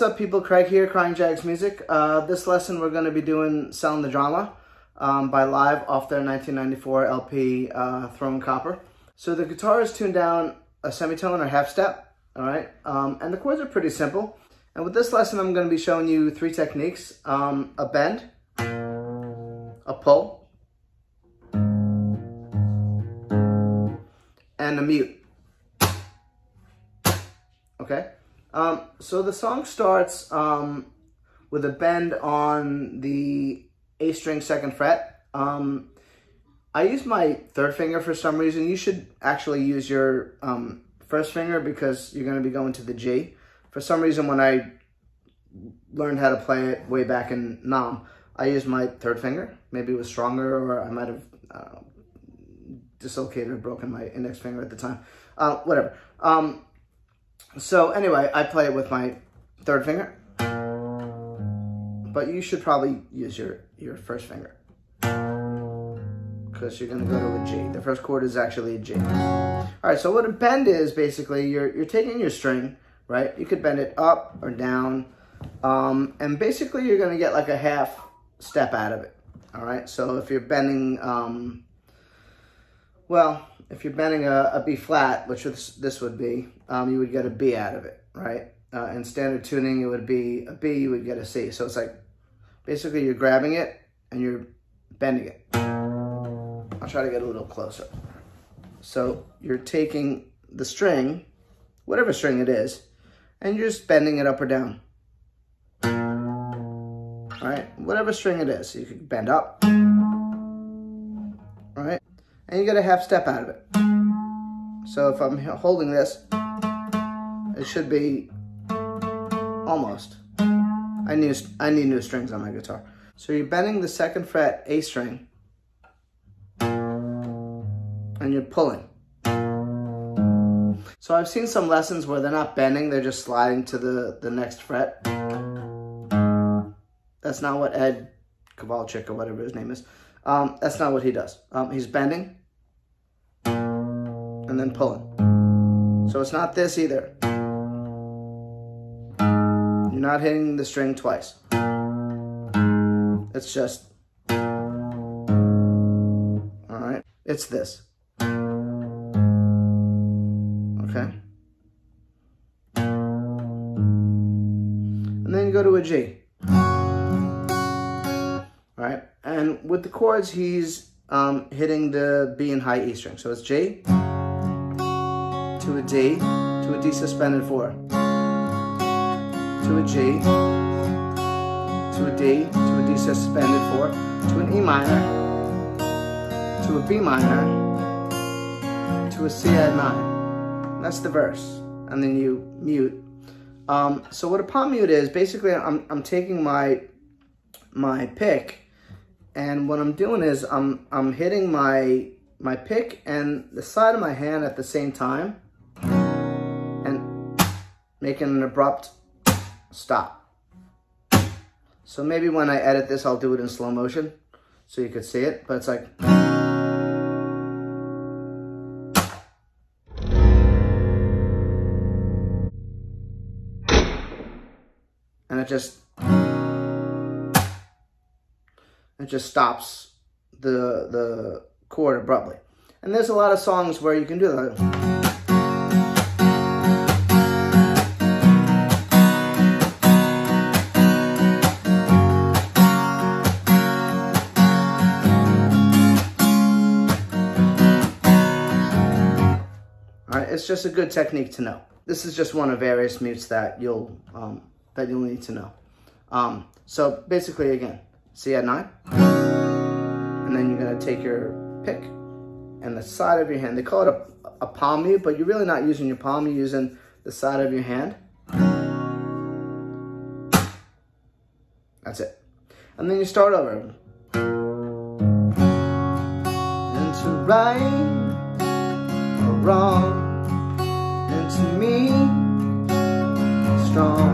What's up, people? Craig here, Crying Jags Music. This lesson we're going to be doing Selling the Drama by Live off their 1994 LP, Throwing Copper. So the guitar is tuned down a semitone or half step, all right? And the chords are pretty simple. And with this lesson, I'm going to be showing you three techniques, a bend, a pull, and a mute. Okay? So the song starts with a bend on the A string 2nd fret. I use my 3rd finger for some reason. You should actually use your 1st finger because you're going to be going to the G. For some reason, when I learned how to play it way back in Nam, I used my 3rd finger. Maybe it was stronger, or I might have dislocated or broken my index finger at the time. Whatever. So anyway, I play it with my 3rd finger, but you should probably use your 1st finger because you're going to go to a G. The 1st chord is actually a G. All right, so what a bend is, basically, you're taking your string, right? You could bend it up or down, and basically you're going to get like a half step out of it, all right? So if you're bending, if you're bending a B flat, which this would be, you would get a B out of it, right? In standard tuning, it would be a B, you would get a C. So it's like, basically you're grabbing it and you're bending it. I'll try to get a little closer. So you're taking the string, whatever string it is, and you're just bending it up or down. All right, whatever string it is. So you could bend up, all right? And you get a half step out of it. So if I'm holding this, it should be almost. I need new strings on my guitar. So you're bending the 2nd fret A string, and you're pulling. So I've seen some lessons where they're not bending, they're just sliding to the next fret. That's not what Ed Kowalczyk, or whatever his name is, that's not what he does. He's bending and then pulling. So it's not this either. You're not hitting the string twice. It's just, all right, it's this. Okay. And then you go to a G. All right, and with the chords, he's hitting the B and high E string. So it's G, to a D suspended 4, to a G, to a D suspended 4, to an E minor, to a B minor, to a C at 9. That's the verse, and then you mute. So what a palm mute is, basically I'm taking my pick, and what I'm doing is I'm hitting my pick and the side of my hand at the same time, and making an abrupt stop. So maybe when I edit this, I'll do it in slow motion so you could see it, but it's like, and it just stops the chord abruptly. And there's a lot of songs where you can do that. It's just a good technique to know. This is just one of various mutes that you'll need to know. So basically, again, C at 9, and then you're gonna take your pick and the side of your hand. They call it a palm mute, but you're really not using your palm. You're using the side of your hand. That's it. And then you start over. And to right or wrong, to me, strong,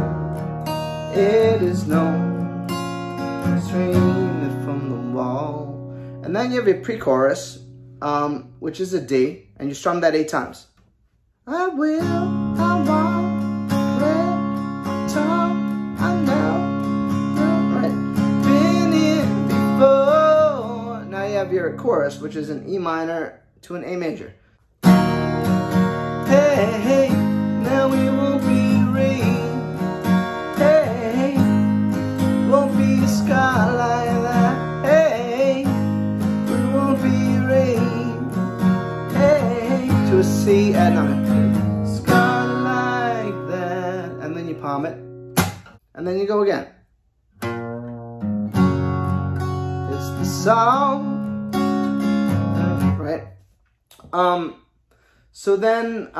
it is known, streaming from the wall. And then you have a pre-chorus, which is a D, and you strum that 8 times. I will, I want, red, top, have your chorus, which is an E minor to an A major. Hey, hey, now we won't be rain. Hey, hey, won't be a sky like that. Hey, we won't be rain. Hey, hey, to a C at 9. Sky like that. And then you palm it. And then you go again. It's the song. Right? So then,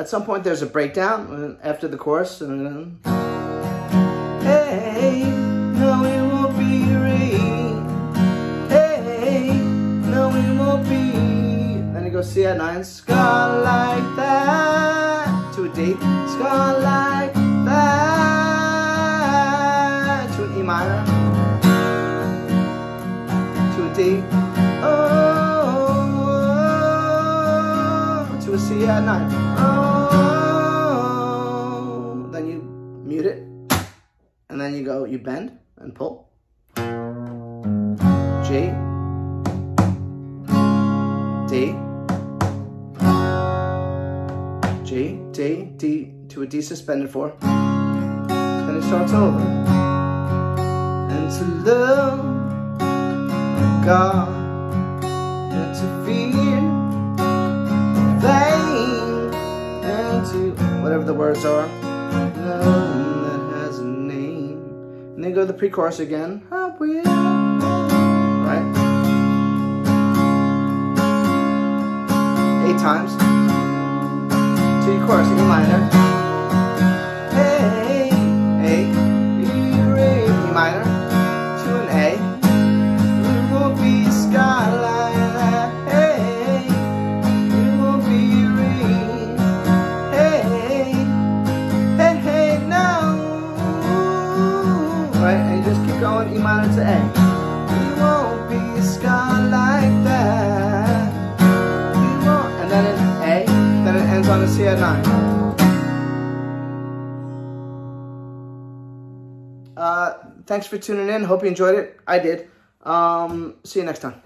at some point there's a breakdown after the chorus. And then, hey, no it won't be rain. Hey, no it won't be. Then you go C at 9. Scar like that. To a D. Scar like that. Minor to a D, oh, to a C at 9, oh, then you mute it, and then you go, you bend and pull, G, D, G, D, D, to a D suspended 4, then it starts over. And to love God and to fear vain and to whatever the words are, love that has a name. And then go to the pre-chorus again. I will. Right? 8 times. To your chorus, E minor. Hey, hey, hey, E minor. E minor to A. We won't be a sky like that. We won't. And then it's A. Then it ends on a C at 9. Thanks for tuning in. Hope you enjoyed it. I did. See you next time.